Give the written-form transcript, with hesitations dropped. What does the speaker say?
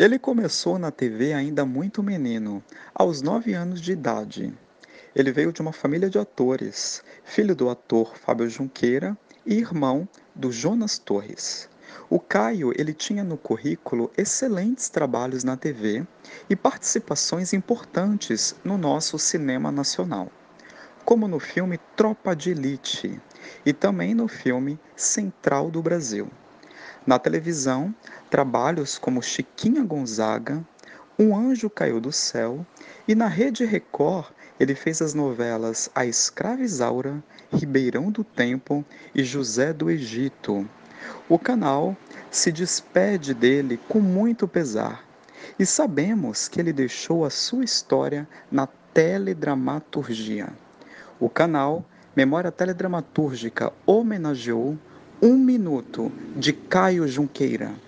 Ele começou na TV ainda muito menino, aos 9 anos de idade. Ele veio de uma família de atores, filho do ator Fábio Junqueira e irmão do Jonas Torres. O Caio, ele tinha no currículo excelentes trabalhos na TV e participações importantes no nosso cinema nacional, como no filme Tropa de Elite e também no filme Central do Brasil. Na televisão, trabalhos como Chiquinha Gonzaga, Um Anjo Caiu do Céu e na Rede Record ele fez as novelas A Escrava Isaura, Ribeirão do Tempo e José do Egito. O canal se despede dele com muito pesar e sabemos que ele deixou a sua história na teledramaturgia. O canal Memória Teledramatúrgica homenageou Um Minuto de Caio Junqueira.